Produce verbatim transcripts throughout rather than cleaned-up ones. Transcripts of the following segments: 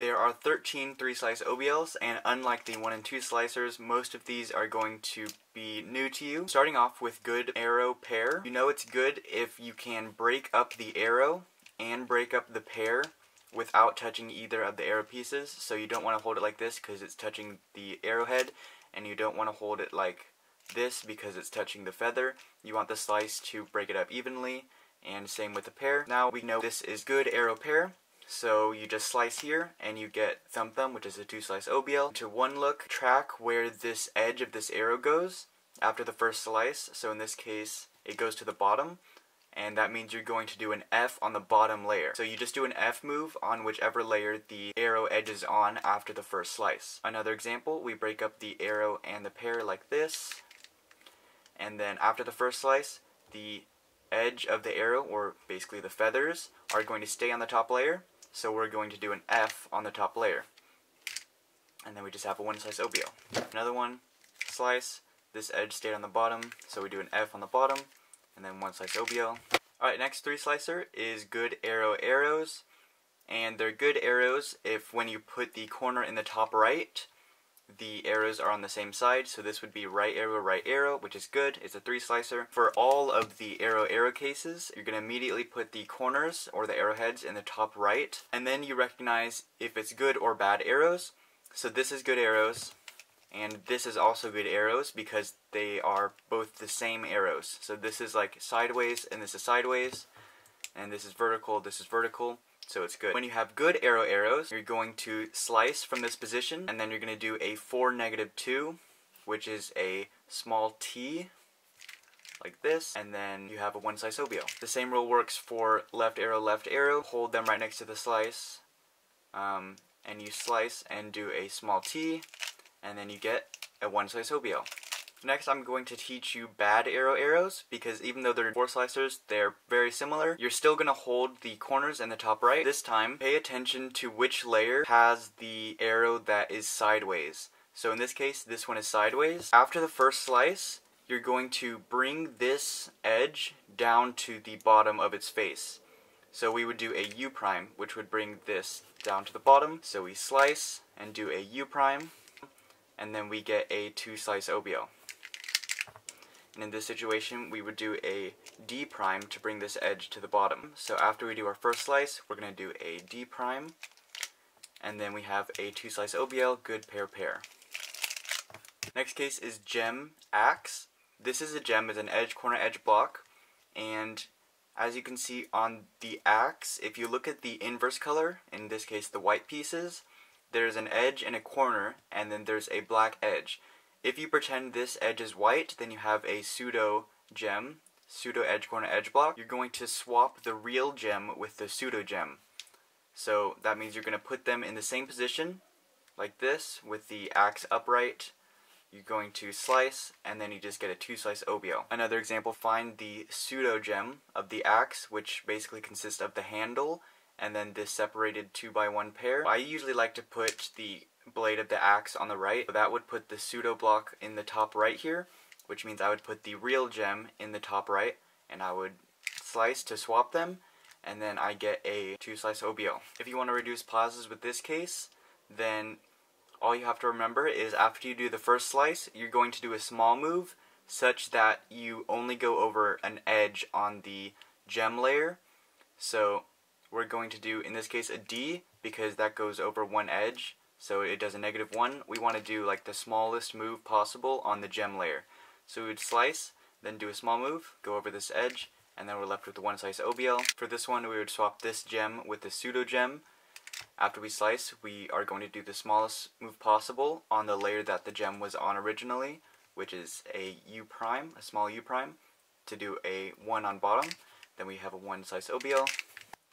There are thirteen three-slice O B Ls, and unlike the one and two slicers, most of these are going to be new to you. Starting off with good arrow pair. You know it's good if you can break up the arrow and break up the pair without touching either of the arrow pieces. So you don't want to hold it like this because it's touching the arrowhead, and you don't want to hold it like this because it's touching the feather. You want the slice to break it up evenly, and same with the pair. Now we know this is good arrow pair. So you just slice here, and you get thumb thumb, which is a two-slice O B L. To one look, track where this edge of this arrow goes after the first slice. So in this case, it goes to the bottom, and that means you're going to do an F on the bottom layer. So you just do an F move on whichever layer the arrow edges on after the first slice. Another example, we break up the arrow and the pair like this, and then after the first slice, the edge of the arrow, or basically the feathers, are going to stay on the top layer. So we're going to do an F on the top layer. And then we just have a one slice O B L. Another one, slice, this edge stayed on the bottom, so we do an F on the bottom, and then one slice O B L. Alright, next three slicer is good arrow arrows. And they're good arrows if when you put the corner in the top right, the arrows are on the same side, so this would be right arrow, right arrow, which is good. It's a three slicer. For all of the arrow arrow cases, you're going to immediately put the corners or the arrowheads in the top right, and then you recognize if it's good or bad arrows. So this is good arrows, and this is also good arrows because they are both the same arrows. So this is like sideways, and this is sideways, and this is vertical, this is vertical. So it's good. When you have good arrow arrows, you're going to slice from this position, and then you're going to do a four, negative two, which is a small t, like this, and then you have a one-slice O B L. The same rule works for left arrow, left arrow. Hold them right next to the slice, um, and you slice and do a small t, and then you get a one-slice O B L. Next, I'm going to teach you bad arrow arrows, because even though they're four slicers, they're very similar. You're still going to hold the corners in the top right. This time, pay attention to which layer has the arrow that is sideways. So in this case, this one is sideways. After the first slice, you're going to bring this edge down to the bottom of its face. So we would do a U prime, which would bring this down to the bottom. So we slice and do a U prime, and then we get a two-slice O B L. And in this situation, we would do a D prime to bring this edge to the bottom. So after we do our first slice, we're going to do a D prime, and then we have a two-slice O B L, good pair pair. Next case is gem axe. This is a gem, it's an edge corner edge block, and as you can see on the axe, if you look at the inverse color, in this case the white pieces, there's an edge and a corner, and then there's a black edge. If you pretend this edge is white, then you have a pseudo gem, pseudo edge corner edge block. You're going to swap the real gem with the pseudo gem. So that means you're going to put them in the same position, like this, with the axe upright. You're going to slice, and then you just get a two-slice O B L. Another example, find the pseudo gem of the axe, which basically consists of the handle, and then this separated two by one pair. I usually like to put the blade of the axe on the right, so that would put the pseudo block in the top right here, which means I would put the real gem in the top right, and I would slice to swap them, and then I get a two-slice O B L. If you want to reduce pauses with this case, then all you have to remember is after you do the first slice, you're going to do a small move such that you only go over an edge on the gem layer. So we're going to do, in this case, a D, because that goes over one edge. So it does a negative one. We want to do like the smallest move possible on the gem layer. So we would slice, then do a small move, go over this edge, and then we're left with the one slice O B L. For this one, we would swap this gem with the pseudo gem. After we slice, we are going to do the smallest move possible on the layer that the gem was on originally, which is a U prime, a small U prime, to do a one on bottom. Then we have a one slice O B L.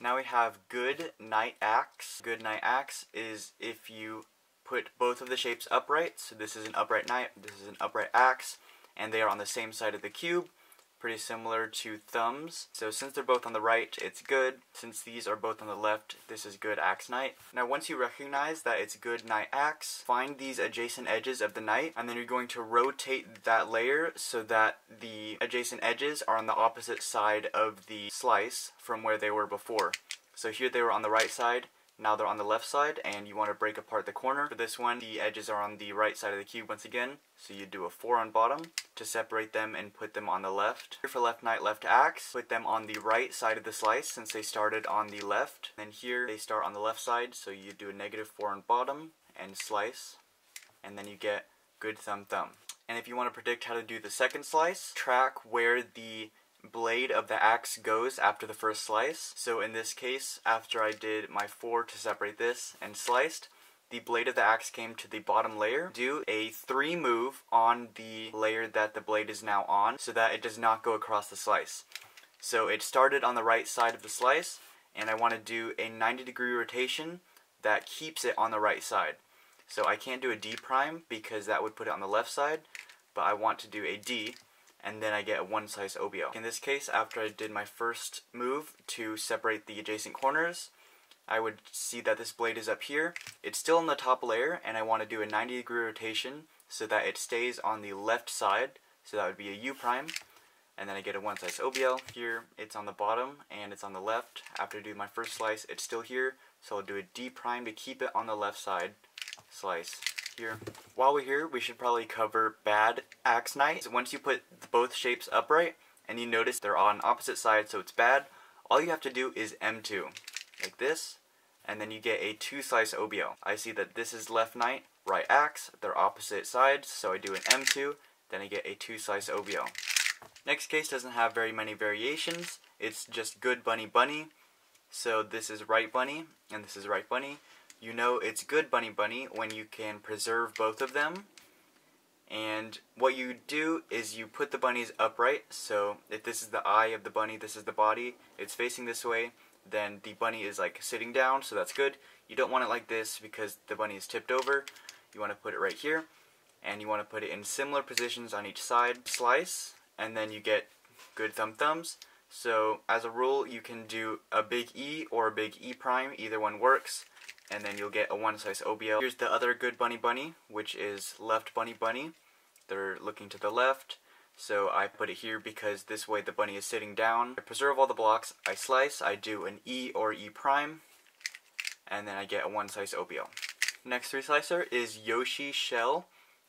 Now we have good knight axe. Good knight axe is if you put both of the shapes upright. So this is an upright knight, this is an upright axe, and they are on the same side of the cube, pretty similar to thumbs. So since they're both on the right, it's good. Since these are both on the left, this is good axe knight. Now once you recognize that it's good knight axe, find these adjacent edges of the knight, and then you're going to rotate that layer so that the adjacent edges are on the opposite side of the slice from where they were before. So here they were on the right side, Now they're on the left side, and you want to break apart the corner. For this one, the edges are on the right side of the cube once again, so you do a four on bottom to separate them and put them on the left. Here for left knight, left axe, put them on the right side of the slice since they started on the left. Then here they start on the left side, so you do a negative four on bottom and slice, and then you get good thumb thumb. And if you want to predict how to do the second slice, track where the blade of the axe goes after the first slice. So in this case, after I did my four to separate this and sliced, the blade of the axe came to the bottom layer. Do a three move on the layer that the blade is now on so that it does not go across the slice. So it started on the right side of the slice, and I want to do a ninety degree rotation that keeps it on the right side. So I can't do a D prime because that would put it on the left side, but I want to do a D, and then I get a one slice O B O. In this case, after I did my first move to separate the adjacent corners, I would see that this blade is up here. It's still in the top layer, and I want to do a ninety degree rotation so that it stays on the left side, so that would be a U prime, and then I get a one slice O B O. Here, it's on the bottom, and it's on the left. After I do my first slice, it's still here, so I'll do a D prime to keep it on the left side. Slice here. While we're here, we should probably cover bad axe knight. So once you put both shapes upright and you notice they're on opposite sides, so it's bad, all you have to do is M two, like this, and then you get a two slice O B O. I see that this is left knight, right axe, they're opposite sides, so I do an M two, then I get a two slice O B O. Next case doesn't have very many variations, it's just good bunny bunny. So this is right bunny, and this is right bunny. You know it's good bunny bunny when you can preserve both of them. And what you do is you put the bunnies upright, so if this is the eye of the bunny, this is the body, it's facing this way, then the bunny is like sitting down, so that's good. You don't want it like this because the bunny is tipped over. You want to put it right here, and you want to put it in similar positions on each side. Slice, and then you get good thumb thumbs. So as a rule, you can do a big E or a big E prime, either one works, and then you'll get a one slice O B O. Here's the other good bunny bunny, which is left bunny bunny. They're looking to the left, so I put it here because this way the bunny is sitting down. I preserve all the blocks, I slice, I do an E or E prime, and then I get a one slice O B O. Next three slicer is Yoshi shell.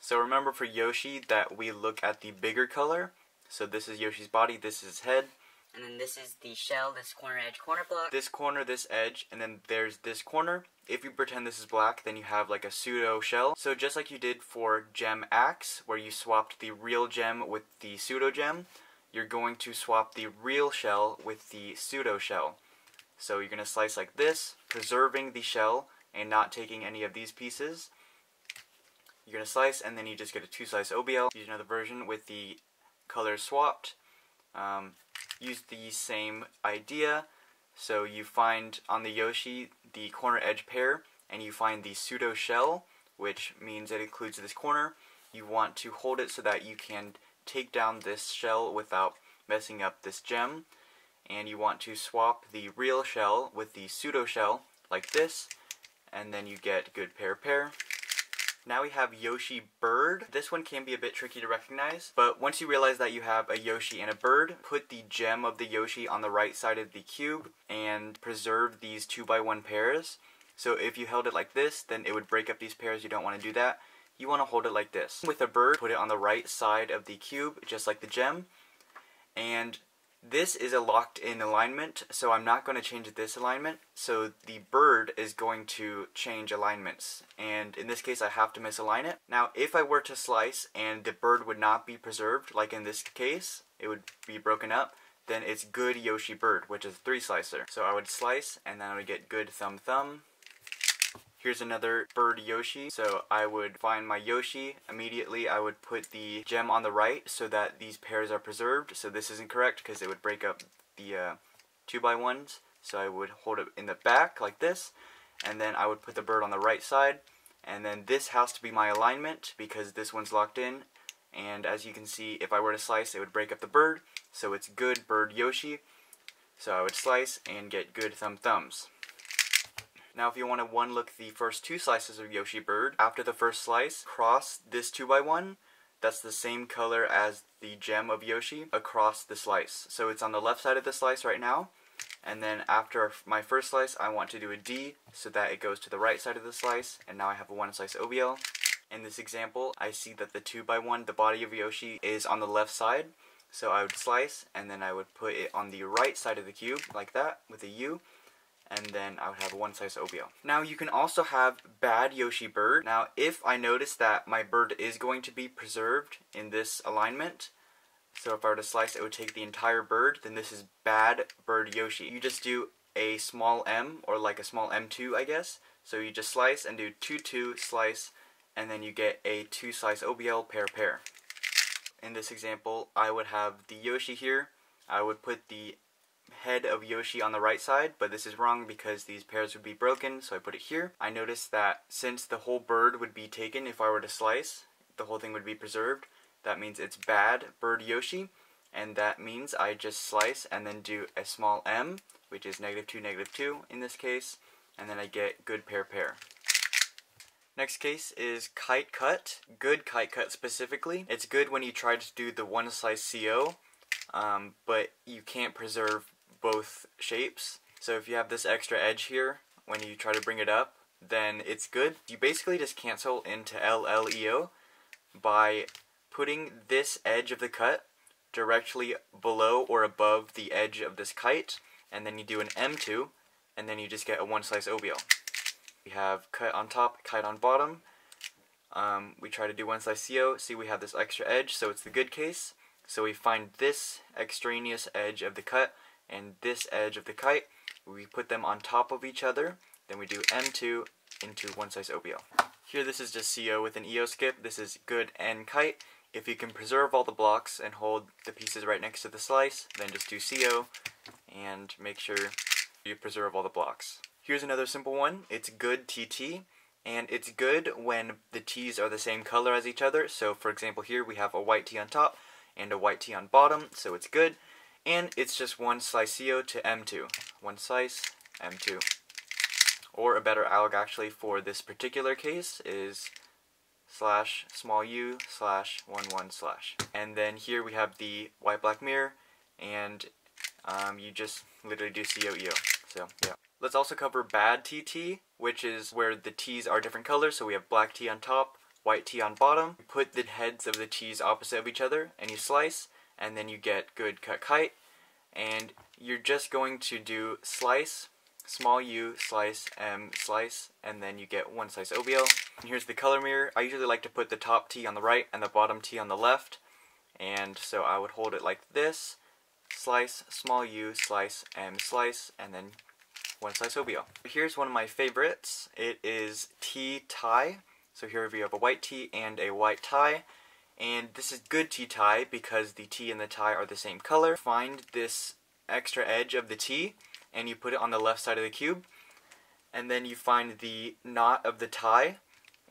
So remember for Yoshi that we look at the bigger color. So this is Yoshi's body, this is his head. And then this is the shell, this corner edge, corner block. This corner, this edge, and then there's this corner. If you pretend this is black, then you have like a pseudo shell. So just like you did for gem axe, where you swapped the real gem with the pseudo gem, you're going to swap the real shell with the pseudo shell. So you're going to slice like this, preserving the shell and not taking any of these pieces. You're going to slice, and then you just get a two slice O B L. Use another version with the colors swapped. Um... Use the same idea, so you find on the Yoshi the corner edge pair, and you find the pseudo shell, which means it includes this corner. You want to hold it so that you can take down this shell without messing up this gem, and you want to swap the real shell with the pseudo shell, like this, and then you get good pair pair. Now we have Yoshi bird. This one can be a bit tricky to recognize, but once you realize that you have a Yoshi and a bird, put the gem of the Yoshi on the right side of the cube and preserve these two by one pairs. So if you held it like this, then it would break up these pairs. You don't want to do that. You want to hold it like this. With a bird, put it on the right side of the cube, just like the gem. And this is a locked-in alignment, so I'm not going to change this alignment. So the bird is going to change alignments, and in this case I have to misalign it. Now if I were to slice and the bird would not be preserved, like in this case, it would be broken up, then it's good Yoshi bird, which is a three slicer. So I would slice, and then I would get good thumb thumb. Here's another bird Yoshi. So I would find my Yoshi. Immediately I would put the gem on the right so that these pairs are preserved. So this isn't correct because it would break up the uh, two by ones. So I would hold it in the back like this, and then I would put the bird on the right side, and then this has to be my alignment because this one's locked in. And as you can see, if I were to slice, it would break up the bird. So it's good bird Yoshi. So I would slice and get good thumb thumbs. Now if you want to one look the first two slices of Yoshi bird, after the first slice, cross this two by one, that's the same color as the gem of Yoshi, across the slice. So it's on the left side of the slice right now, And then after my first slice, I want to do a D so that it goes to the right side of the slice, and now I have a one slice O B L. In this example, I see that the two by one, the body of Yoshi, is on the left side, so I would slice, and then I would put it on the right side of the cube, like that, with a U, and then I would have a one slice O B L. Now you can also have bad Yoshi bird. Now if I notice that my bird is going to be preserved in this alignment, so if I were to slice, it would take the entire bird, then this is bad bird Yoshi. You just do a small M, or like a small M two, I guess. So you just slice and do two two slice, and then you get a two slice O B L pair pair. In this example, I would have the Yoshi here. I would put the head of Yoshi on the right side, but this is wrong because these pairs would be broken, so I put it here. I noticed that since the whole bird would be taken if I were to slice, the whole thing would be preserved. That means it's bad bird Yoshi, and that means I just slice and then do a small M, which is negative two, negative two in this case, and then I get good pair pair. Next case is kite cut. Good kite cut specifically. It's good when you try to do the one slice C O, um, but you can't preserve both shapes. So if you have this extra edge here, when you try to bring it up, then it's good. You basically just cancel into L L E O by putting this edge of the cut directly below or above the edge of this kite, and then you do an M two, and then you just get a one slice O B L. We have cut on top, kite on bottom. Um, we try to do one slice C O, see we have this extra edge, so it's the good case. So we find this extraneous edge of the cut and this edge of the kite, we put them on top of each other, then we do M two into one slice O B L. Here this is just C O with an E O skip, this is good and kite. If you can preserve all the blocks and hold the pieces right next to the slice, then just do C O and make sure you preserve all the blocks. Here's another simple one. It's good T T, and it's good when the T's are the same color as each other. So for example here we have a white T on top and a white T on bottom, so it's good. And it's just one slice C O to M two. One slice, M two. Or a better alg actually for this particular case is slash small u slash one one slash. And then here we have the white black mirror, and um, you just literally do C O E O. So yeah. Let's also cover bad T T, which is where the T's are different colors. So we have black T on top, white T on bottom. You put the heads of the T's opposite of each other, and you slice, and then you get good cut kite. And you're just going to do slice, small u, slice, M, slice, and then you get one slice O B L. And here's the color mirror. I usually like to put the top T on the right and the bottom T on the left, and so I would hold it like this, slice, small u, slice, M, slice, and then one slice O B L. Here's one of my favorites. It is T tie. So here we have a white T and a white tie, and this is good T tie because the T and the tie are the same color. Find this extra edge of the T, and you put it on the left side of the cube, and then you find the knot of the tie,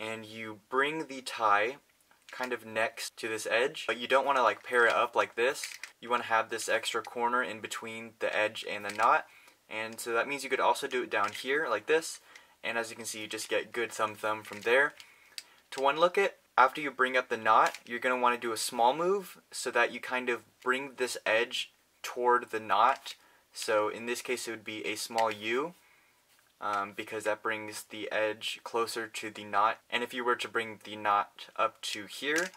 and you bring the tie kind of next to this edge, but you don't want to like pair it up like this. You want to have this extra corner in between the edge and the knot, and so that means you could also do it down here like this, and as you can see you just get good thumb thumb from there. To unlock it, after you bring up the knot, you're going to want to do a small move so that you kind of bring this edge toward the knot. So in this case it would be a small u, um, because that brings the edge closer to the knot. And if you were to bring the knot up to here,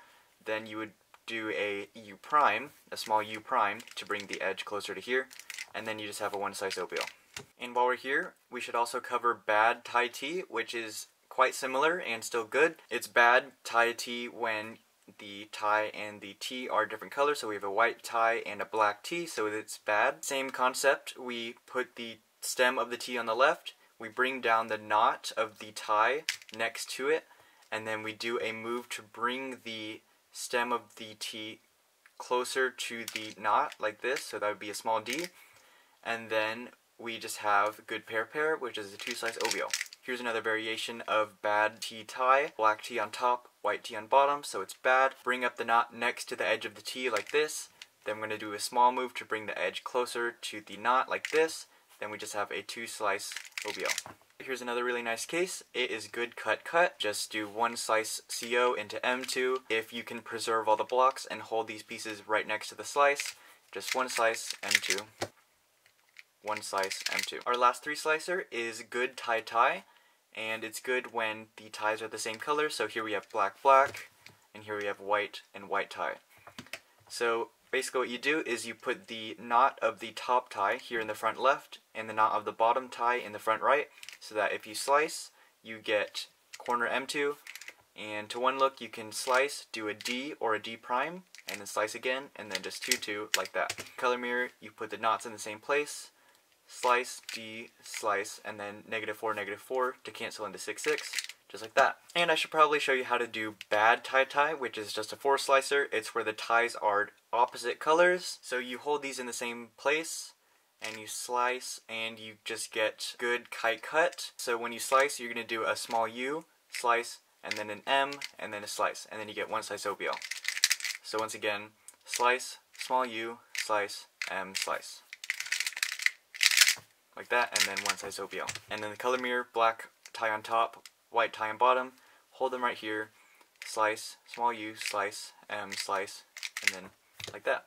then you would do a u prime, a small u prime, to bring the edge closer to here. And then you just have a one slice O B L. And while we're here, we should also cover bad tie T, which is quite similar and still good. It's bad tie T when the tie and the T are different colors, so we have a white tie and a black T, so it's bad. Same concept, we put the stem of the T on the left, we bring down the knot of the tie next to it, and then we do a move to bring the stem of the T closer to the knot, like this, so that would be a small D, and then we just have good pair pair, which is a two slice O B L. Here's another variation of bad T tie, black T on top, white T on bottom, so it's bad. Bring up the knot next to the edge of the T like this, then we're going to do a small move to bring the edge closer to the knot like this, then we just have a two slice O B L. Here's another really nice case. It is good cut cut. Just do one slice C O into M two. If you can preserve all the blocks and hold these pieces right next to the slice, just one slice M two. one slice M two. Our last three slicer is Good Tie Tie, and it's good when the ties are the same color, so here we have black black, and here we have white and white tie. So basically what you do is you put the knot of the top tie here in the front left, and the knot of the bottom tie in the front right, so that if you slice, you get corner M two, and to one look you can slice, do a D or a D prime, and then slice again, and then just two two, like that. Color mirror, you put the knots in the same place, slice, D, slice, and then negative four, negative four to cancel into six six, just like that. And I should probably show you how to do Bad Tie Tie, which is just a four slicer. It's where the ties are opposite colors, so you hold these in the same place, and you slice, and you just get Good Tie Cut. So when you slice, you're going to do a small U, slice, and then an M, and then a slice, and then you get one slice O B L. So once again, slice, small U, slice, M, slice. Like that, and then one slice O B L. And then the color mirror, black tie on top, white tie on bottom, hold them right here, slice, small U, slice, M, slice, and then like that.